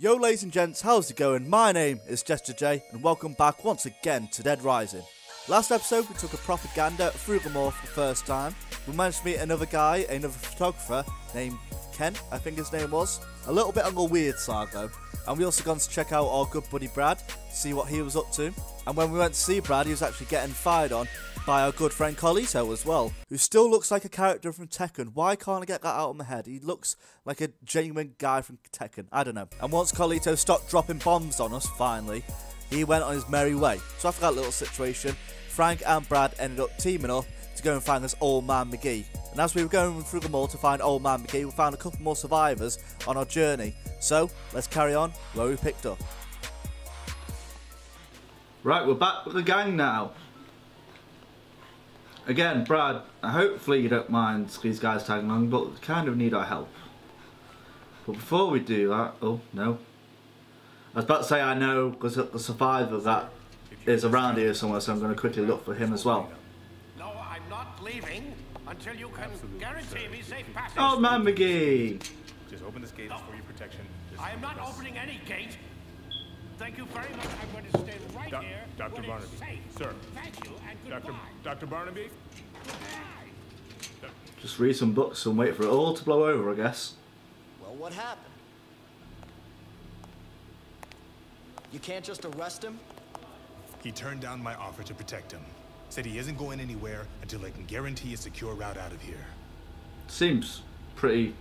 Yo ladies and gents, how's it going? My name is Jester J and welcome back once again to Dead Rising. Last episode we took a propaganda through the moor for the first time. We managed to meet another guy, another photographer named Ken, I think his name was. A little bit on the weird side though. And we also gone to check out our good buddy Brad, see what he was up to. And when we went to see Brad, he was actually getting fired on by our good friend Carlito as well, who still looks like a character from Tekken. Why can't I get that out of my head? He looks like a genuine guy from Tekken. I don't know. And once Carlito stopped dropping bombs on us, finally, he went on his merry way. So after that little situation, Frank and Brad ended up teaming up to go and find this old man McGee. And as we were going through the mall to find old man McGee, we found a couple more survivors on our journey. So let's carry on where we picked up. Right, we're back with the gang now. Again, Brad, hopefully you don't mind these guys tagging along, but they kind of need our help. But before we do that, oh no. I was about to say I know, because the survivor that is around here somewhere, so I'm going to quickly look for him as well. No, I'm not leaving until you can guarantee me safe passage. Oh man, McGee! Just open this gate for your protection. I am not opening any gate. Thank you very much. I'm going to stay right here. Dr. Barnaby. Sir. Thank you and goodbye. Dr. Barnaby. Goodbye. Just read some books and wait for it all to blow over, I guess. Well, what happened? You can't just arrest him? He turned down my offer to protect him. Said he isn't going anywhere until I can guarantee a secure route out of here. Seems pretty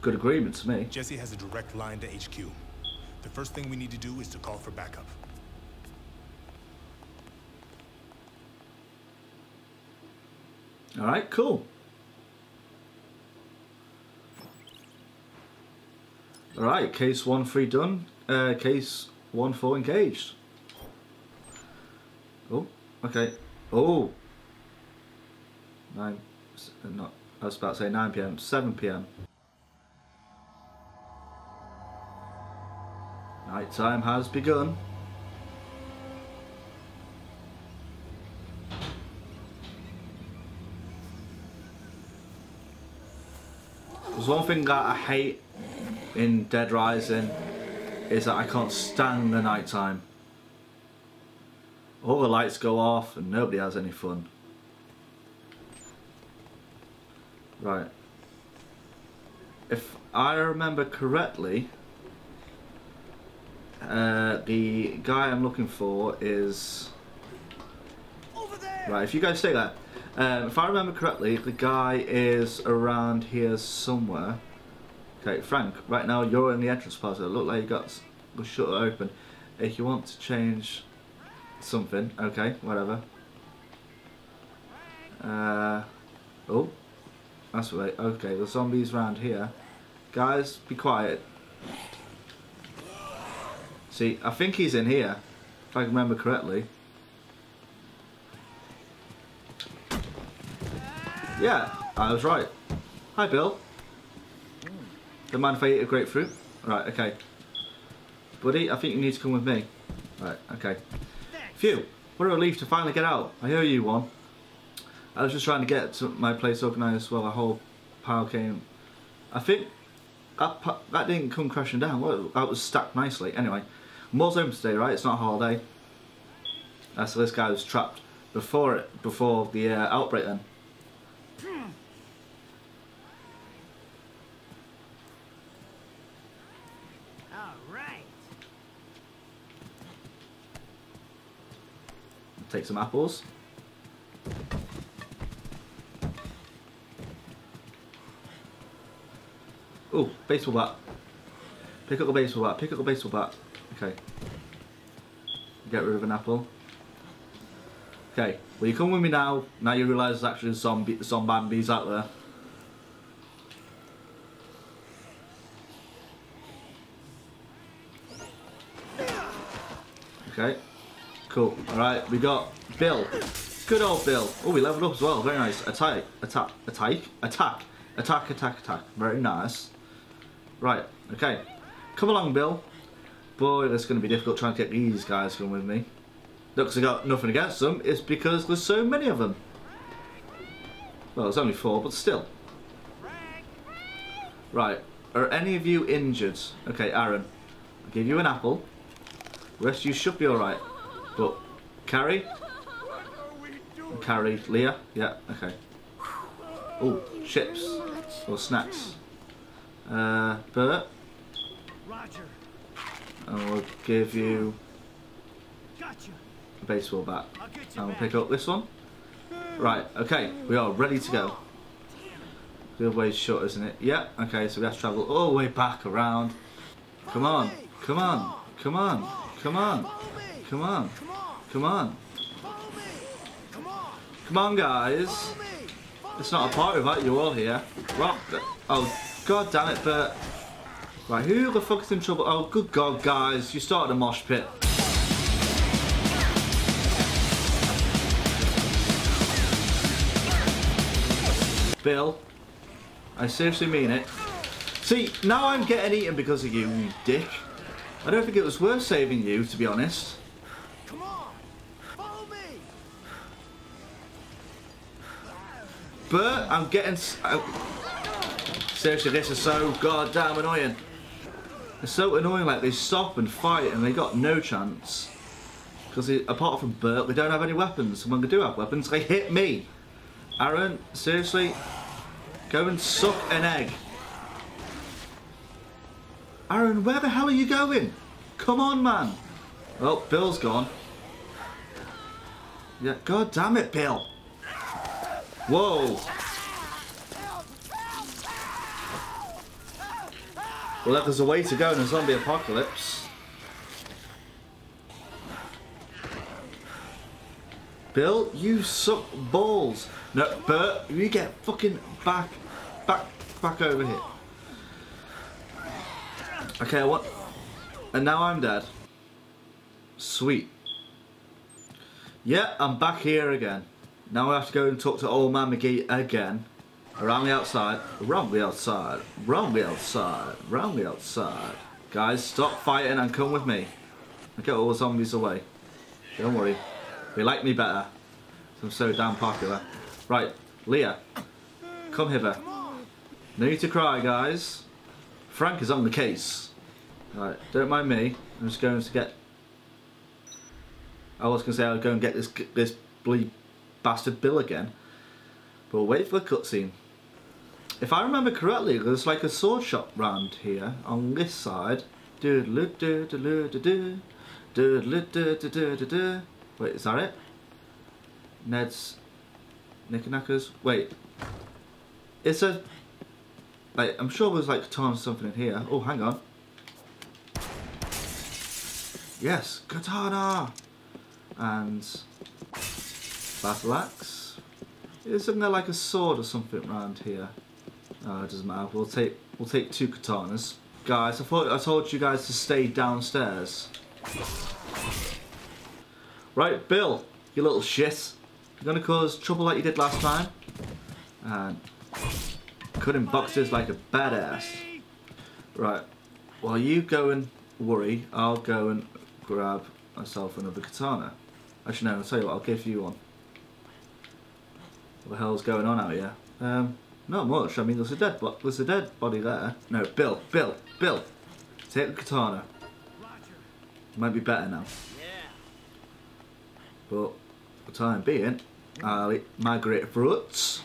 good agreement to me. Jesse has a direct line to HQ. The first thing we need to do is to call for backup. All right, cool. All right, case 1-3 done. Case 1-4 engaged. Oh, okay. Oh, 9. Not. I was about to say 9 PM. 7 PM. Night time has begun. There's one thing that I hate in Dead Rising is that I can't stand the night time. All the lights go off and nobody has any fun. Right. If I remember correctly, the guy I'm looking for is over there. Right, if you guys stay there. If I remember correctly, the guy is around here somewhere. Okay, Frank, right now you're in the entrance plaza. Look like you got the shutter open. If you want to change something, okay, whatever. Oh, that's right. Okay, the zombies around here. Guys, be quiet. See, I think he's in here, if I remember correctly. Yeah, I was right. Hi, Bill. Don't mind if I eat a grapefruit? Right, okay. Buddy, I think you need to come with me. Right, okay. Phew, what a relief to finally get out. I owe you one. I was just trying to get to my place organised while the whole pile came. I think that didn't come crashing down. That was stacked nicely. Anyway. More's open today, right? It's not a holiday. So this guy was trapped before the outbreak then. All right. Take some apples. Oh, baseball bat. Pick up the baseball bat. Pick up the baseball bat. Okay. Get rid of an apple. Okay. Will you come with me now? Now you realise there's actually zombies out there. Okay. Cool. Alright, we got Bill. Good old Bill. Oh, we leveled up as well. Very nice. Attack. Attack. Attack. Attack. Attack. Attack. Attack. Very nice. Right, okay. Come along, Bill. Boy, that's going to be difficult trying to get these guys going with me. Looks like I got nothing against them. It's because there's so many of them. Well, there's only 4, but still. Right, are any of you injured? Okay, Aaron. give you an apple. Rest you should be alright. But Carrie? Carrie, Leah? Yeah, okay. Oh, chips. Or snacks. Bert? And we'll give you a baseball bat. And we'll pick up this one. Right, okay, we are ready to go. The other way is short, isn't it? Yeah, okay, so we have to travel all the way back around. Come on, come on, come on, come on, come on, come on. Come on, guys. It's not a party without you all here. Rock. Oh, god damn it, Bert. Right, who the fuck is in trouble? Oh, good god, guys, you started a mosh pit. Bill, I seriously mean it. See, now I'm getting eaten because of you, you dick. I don't think it was worth saving you, to be honest. Come on, follow me. Bert, I'm getting... Seriously, this is so goddamn annoying. It's so annoying, like they stop and fight and they got no chance. Because apart from Bert, they don't have any weapons. And when they do have weapons, they hit me. Aaron, seriously? Go and suck an egg. Aaron, where the hell are you going? Come on, man. Oh, Bill's gone. Yeah, god damn it, Bill. Whoa. Well, there's a way to go in a zombie apocalypse. Bill, you suck balls. No, Bert, you get fucking back over here. Okay, what? And now I'm dead. Sweet. Yeah, I'm back here again. Now I have to go and talk to old man McGee again. Around the outside. Around the outside. Around the outside. Around the outside. Guys, stop fighting and come with me. I'll get all the zombies away. Don't worry. They like me better. I'm so damn popular. Right, Leah, come hither. No need to cry, guys. Frank is on the case. Alright, don't mind me. I'm just going to get... I was going to say I'll go and get this bleep bastard Bill again. But we'll wait for the cutscene. If I remember correctly, there's like a sword shop round here on this side. Wait, is that it? Ned's Knickknackers. Wait. It's a... Like, I'm sure there's like times something in here. Oh, hang on. Yes, katana! And... battle axe. Isn't there like a sword or something around here? Oh, it doesn't matter. We'll take two katanas. Guys, I thought I told you guys to stay downstairs. Right, Bill, you little shit. You're gonna cause trouble like you did last time. And cutting boxes like a badass. Right, while you go and worry, I'll go and grab myself another katana. Actually, no, I'll tell you what, I'll give you one. What the hell's going on out here? Not much. I mean, there's a dead body there. No, Bill, Bill, Bill. Take the katana. Might be better now. But for the time being, I'll eat my grapefruits.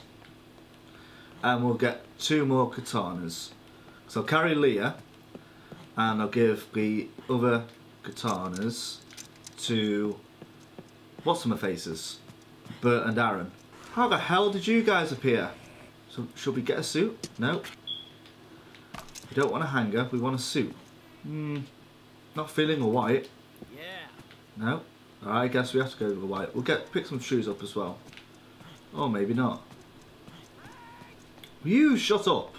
And we'll get two more katanas. So I'll carry Leah. And I'll give the other katanas to... what's on my faces? Bert and Aaron. How the hell did you guys appear? So should we get a suit? No. We don't want a hanger, we want a suit. Hmm. Not feeling all white. Yeah. No. I guess we have to go to the white. We'll pick some shoes up as well. Or maybe not. You shut up!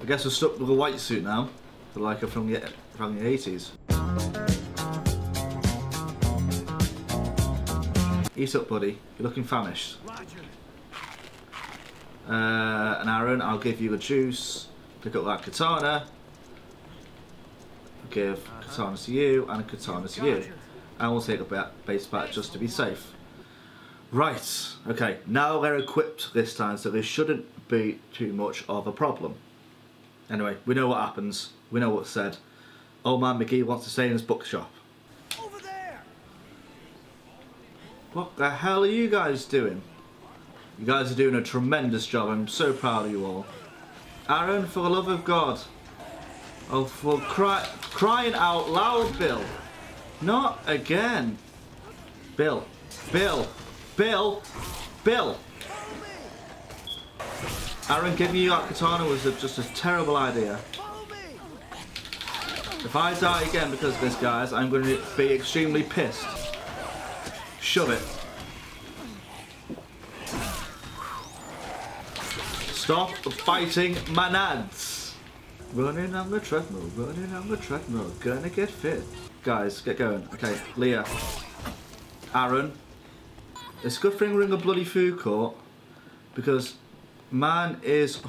I guess we're stuck with a white suit now. Like from the 80s. Eat up, buddy. You're looking famished. And Aaron, I'll give you a juice. Pick up that katana. I'll give katanas to you and a katana to you. And we'll take a base bat just to be safe. Right, okay, now they're equipped this time, so this shouldn't be too much of a problem. Anyway, we know what happens, we know what's said. Old man McGee wants to stay in his bookshop. Over there. What the hell are you guys doing? You guys are doing a tremendous job. I'm so proud of you all. Aaron, for the love of God. Oh, for crying out loud, Bill. Not again. Bill. Bill. Bill. Bill. Aaron, giving you that katana was just a terrible idea. If I die again because of this, guys, I'm going to be extremely pissed. Shove it. Stop fighting my nads. Running on the treadmill, running on the treadmill. Gonna get fit. Guys, get going. Okay, Leah. Aaron. It's a good thing we're in a bloody food court. Because man is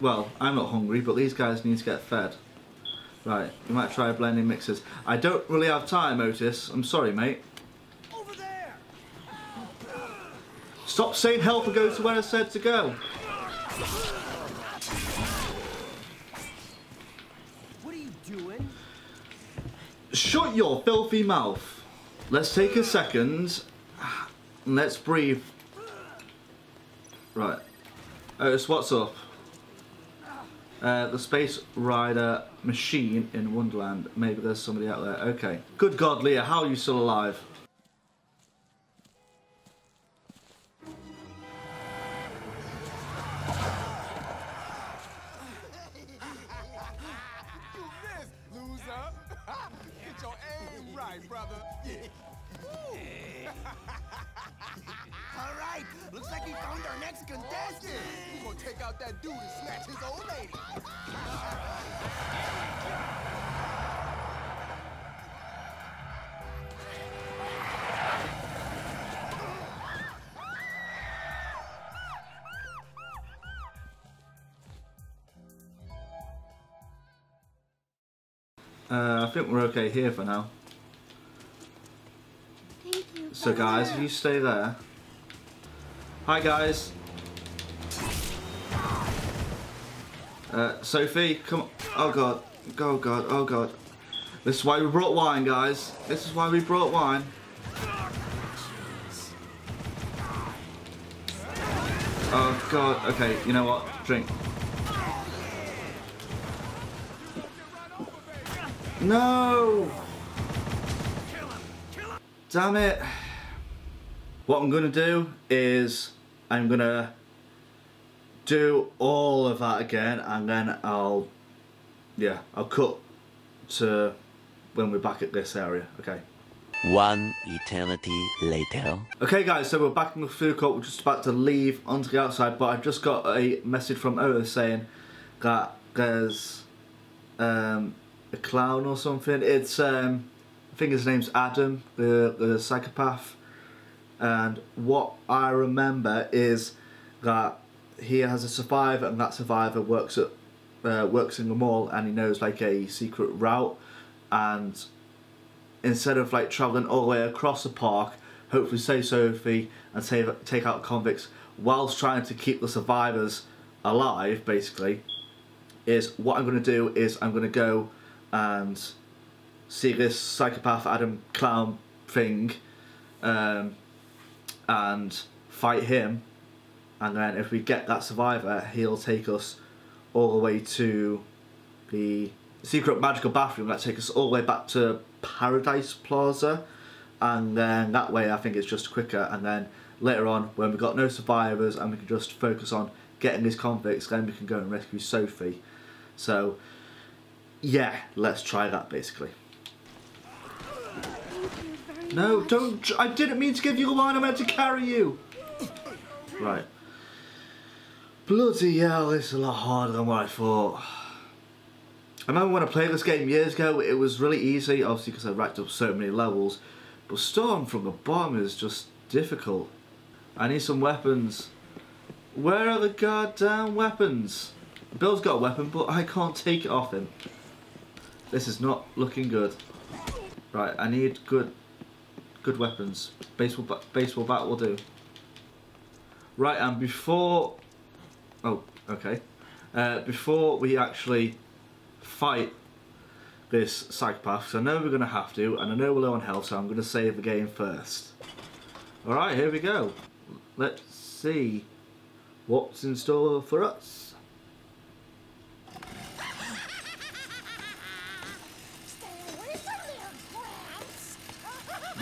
well, I'm not hungry, but these guys need to get fed. Right, we might try blending mixes. I don't really have time, Otis. I'm sorry, mate. Over there. Stop saying help and go to where I said to go. What are you doing? Shut your filthy mouth. Let's take a second and let's breathe. Right. Otis, what's up? The Space Rider machine in Wonderland. Maybe there's somebody out there. Okay. Good God, Leah, how are you still alive? Get your aim right, brother. All right, looks like we found our next contestant. We're gonna take out that dude and snatch his old lady. I think we're okay here for now. Thank you. So guys, if you stay there. Hi guys. Sophie, come on. Oh God. Oh God. Oh God. This is why we brought wine, guys. This is why we brought wine. Oh God. Okay, you know what? Drink. No! Damn it. What I'm going to do is I'm going to do all of that again and then I'll cut to when we're back at this area, okay? One eternity later. Okay guys, so we're back in the food court, we're just about to leave onto the outside, but I've just got a message from Otis saying that there's a clown or something. It's I think his name's Adam, the psychopath, and what I remember is that he has a survivor and that survivor works at works in the mall, and he knows like a secret route, and instead of like traveling all the way across the park, hopefully save Sophie and take out convicts whilst trying to keep the survivors alive, basically, is what I'm going to do is I'm going to go and see this psychopath Adam clown thing and fight him, and then if we get that survivor, he'll take us all the way to the secret magical bathroom that takes us all the way back to Paradise Plaza, and then that way I think it's just quicker, and then later on when we've got no survivors and we can just focus on getting these convicts, then we can go and rescue Sophie. So yeah, let's try that basically. No, don't. I didn't mean to give you the line, I meant to carry you. Right. Bloody hell, this is a lot harder than what I thought. I remember when I played this game years ago, it was really easy, obviously because I racked up so many levels. But starting from the bottom is just difficult. I need some weapons. Where are the goddamn weapons? Bill's got a weapon, but I can't take it off him. This is not looking good. Right, I need good weapons. Baseball bat will do. Right, and before... Oh, okay. Before we actually fight this psychopath, because I know we're going to have to, and I know we're low on health, so I'm going to save the game first. Alright, here we go. Let's see what's in store for us.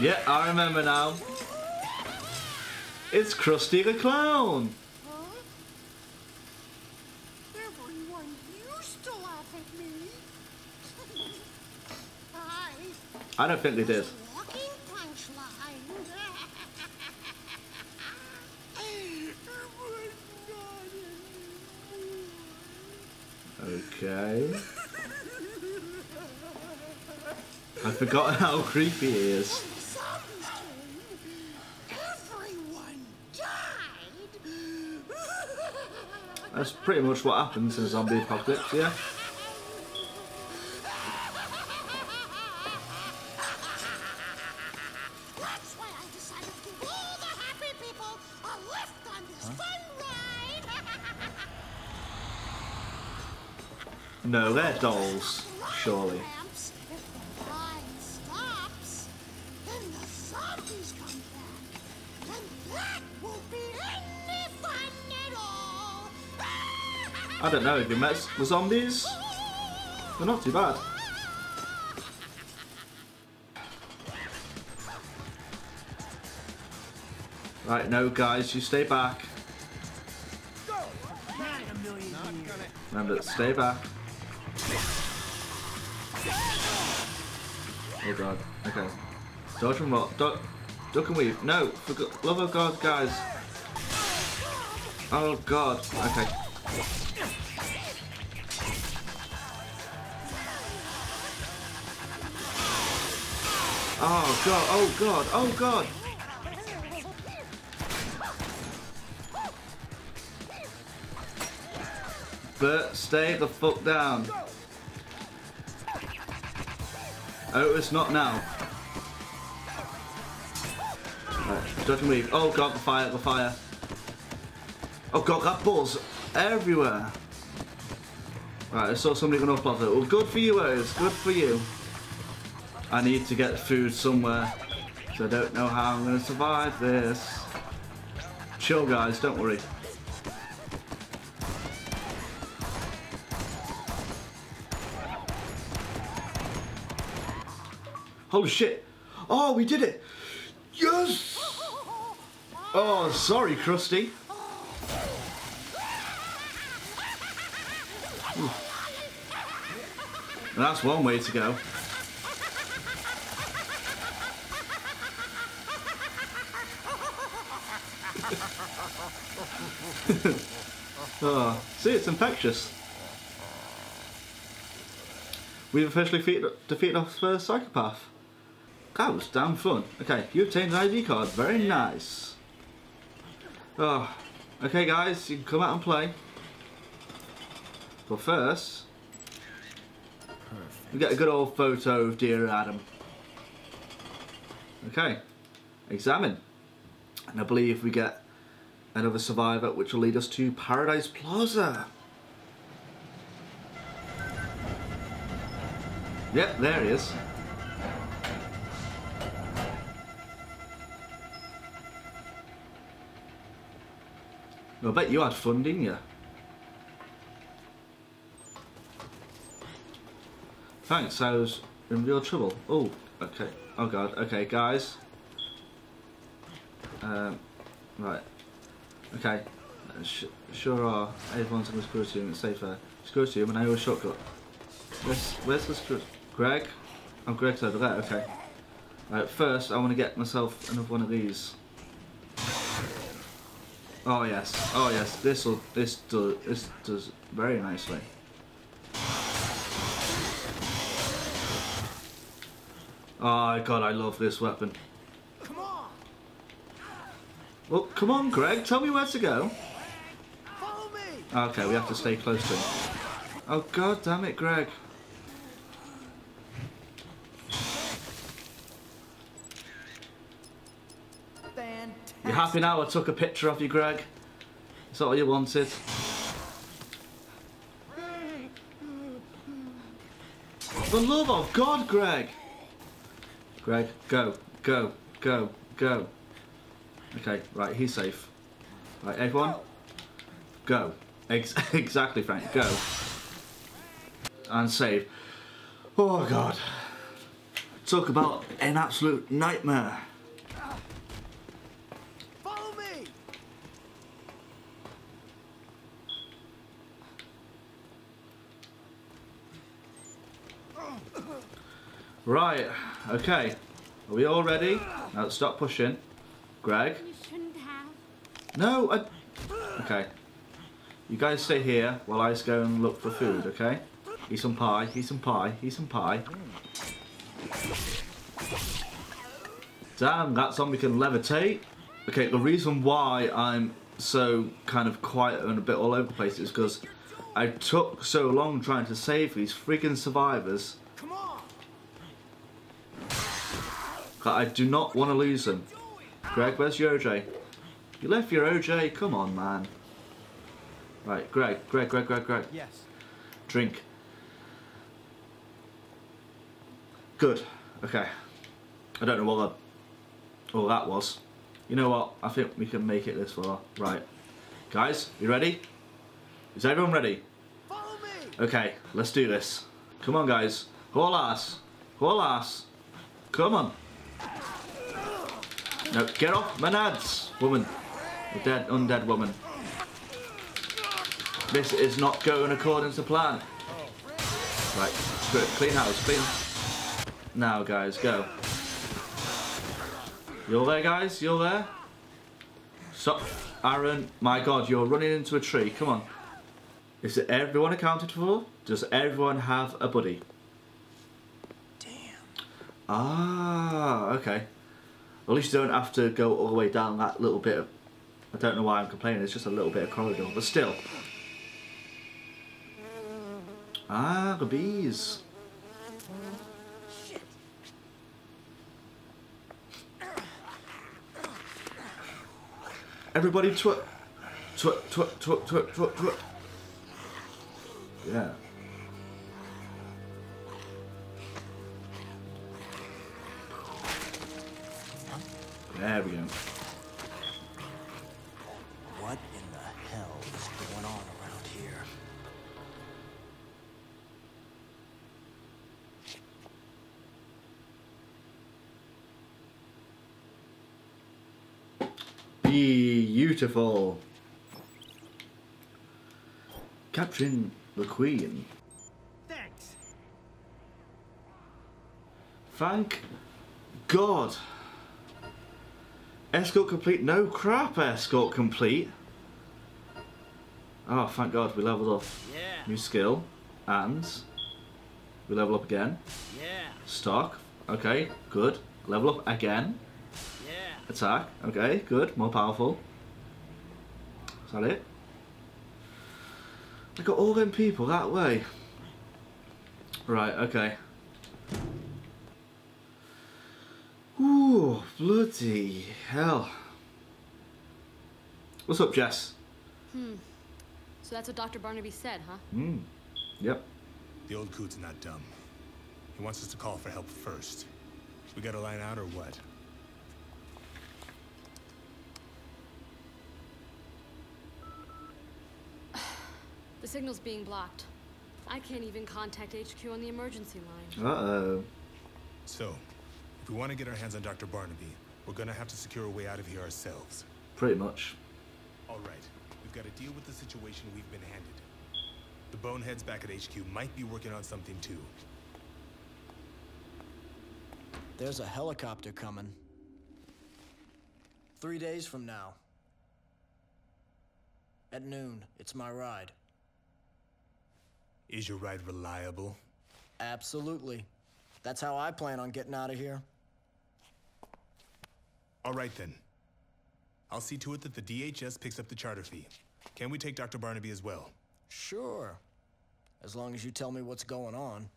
Yeah, I remember now. It's Krusty the Clown! I don't think they did. Okay. I've forgotten how creepy he is. That's pretty much what happens in a zombie apocalypse, yeah. No, they're dolls, surely. I don't know, if you met the zombies, they're not too bad. Right, no guys, you stay back. Remember, stay back. Oh god, okay. Dodge and roll. Duck and weave. No, for love of god, guys. Oh god, okay. Oh god, oh god, oh god. Bert, stay the fuck down. Oh, it's not now. Right, dodge and weave. Oh god, the fire, the fire. Oh god, that ball's everywhere. Right, I saw somebody going up off it. Well, good for you, O's. Good for you. I need to get food somewhere. So I don't know how I'm going to survive this. Chill, guys. Don't worry. Holy shit! Oh, we did it! Yes! Oh, sorry, Krusty. That's one way to go. Oh, see, it's infectious. We've officially defeated our first psychopath. That was damn fun. Okay, you obtained an ID card. Very nice. Oh, okay, guys, you can come out and play. But first, we get a good old photo of dear Adam. Okay, examine. And I believe we get another survivor, which will lead us to Paradise Plaza. Yep, there he is. I bet you had fun, didn't you? Thanks, I was in real trouble. Oh, okay. Oh, God. Okay, guys. Right. Okay. Sure are. Everyone's in the security room. It's safer. Security room, and I have a shortcut. Where's the security? Greg? Oh, Greg's over there. Okay. Right, first, I want to get myself another one of these. Oh yes, oh yes, this does very nicely. Oh god, I love this weapon. Come on. Well, come on, Greg, tell me where to go. Follow me. Okay, we have to stay close to him. Oh god damn it, Greg. You're happy now I took a picture of you, Greg? Is that all you wanted? the love of God, Greg! Greg, go, go, go, go. Okay, right, he's safe. Right, everyone, go. Exactly, Frank, go. And save. Oh, God. Talk about an absolute nightmare. Follow me. Right, okay. Are we all ready? Now stop pushing. Greg? You shouldn't have. No, I... Okay. You guys stay here while I go and look for food, okay? Eat some pie, eat some pie, eat some pie. Damn, that zombie can levitate. Okay, the reason why I'm so kind of quiet and a bit all over the place is because I took so long trying to save these friggin' survivors. Come on. I do not want to lose them. Greg, where's your OJ? You left your OJ? Come on, man. Right, Greg. Yes. Drink. Good. Okay. I don't know what all that was. You know what? I think we can make it this far. Right. Guys, you ready? Is everyone ready? Follow me. Okay, let's do this. Come on, guys. Whole ass. Come on. No, get off my nads, woman. The dead, undead woman. This is not going according to plan. Right, screw it. Clean house, clean. Now, guys, go. You're there, guys? You're there? Stop. Aaron, my God, you're running into a tree. Come on. Is it everyone accounted for? Does everyone have a buddy? Damn. Ah, okay. At least you don't have to go all the way down that little bit of... I don't know why I'm complaining. It's just a little bit of corridor, but still. Ah, the bees. Everybody twit. Yeah. There we go. What in the hell is going on around here? Beautiful. Capturing the Queen. Thanks. Thank God. Escort complete. No crap, escort complete. Oh, thank God we leveled up. Yeah. New skill. And we level up again. Yeah. Stock. Okay, good. Level up again. Attack. Okay, good. More powerful. Is that it? I got all them people that way. Right, okay. Ooh, bloody hell. What's up, Jess? So that's what Dr. Barnaby said, huh? Yep. The old coot's not dumb. He wants us to call for help first. We gotta line out or what? The signal's being blocked. I can't even contact HQ on the emergency line. Uh-oh. So, if we want to get our hands on Dr. Barnaby, we're going to have to secure a way out of here ourselves. Pretty much. All right. We've got to deal with the situation we've been handed. The boneheads back at HQ might be working on something, too. There's a helicopter coming. 3 days from now. At noon, it's my ride. Is your ride reliable? Absolutely. That's how I plan on getting out of here. All right, then. I'll see to it that the DHS picks up the charter fee. Can we take Dr. Barnaby as well? Sure. As long as you tell me what's going on.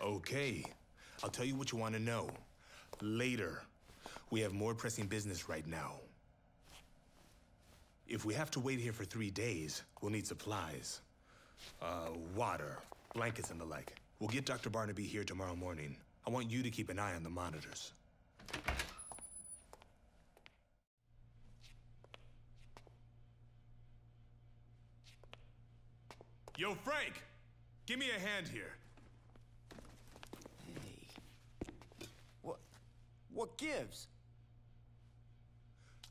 Okay. I'll tell you what you want to know. Later. We have more pressing business right now. If we have to wait here for 3 days, we'll need supplies. Water, blankets, and the like. We'll get Dr. Barnaby here tomorrow morning. I want you to keep an eye on the monitors. Yo, Frank! Give me a hand here. Hey. What gives?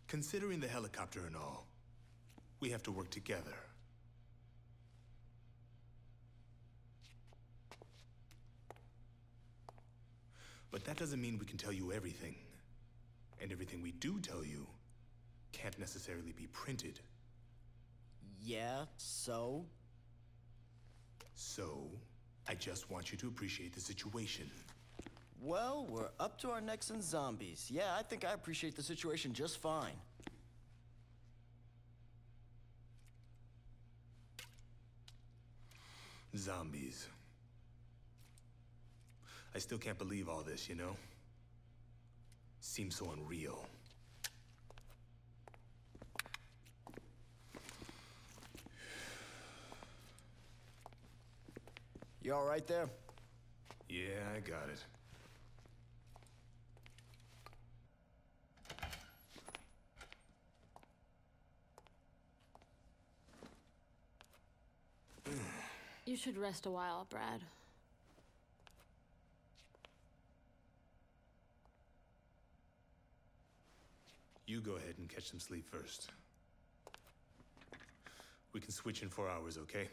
Considering the helicopter and all, we have to work together. But that doesn't mean we can tell you everything. And everything we do tell you can't necessarily be printed. Yeah, so? So, I just want you to appreciate the situation. Well, we're up to our necks in zombies. Yeah, I think I appreciate the situation just fine. Zombies. I still can't believe all this, you know? Seems so unreal. You all right there? Yeah, I got it. You should rest a while, Brad. You go ahead and catch some sleep first. We can switch in 4 hours, okay?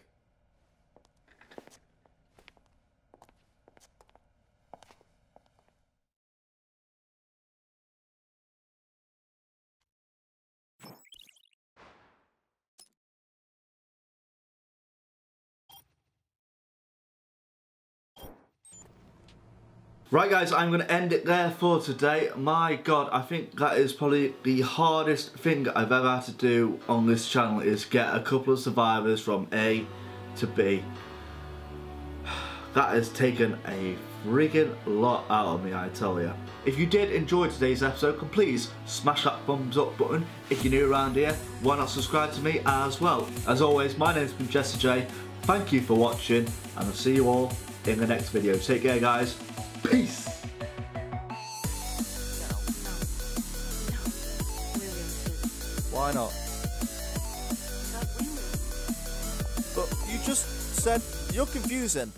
Right guys, I'm going to end it there for today. My god, I think that is probably the hardest thing I've ever had to do on this channel is get a couple of survivors from A to B. That has taken a friggin' lot out of me, I tell ya. If you did enjoy today's episode, then please smash that thumbs up button. If you're new around here, why not subscribe to me as well. As always, my name's been Jesse J. Thank you for watching, and I'll see you all in the next video. Take care guys. Peace. Why not? But you just said you're confusing.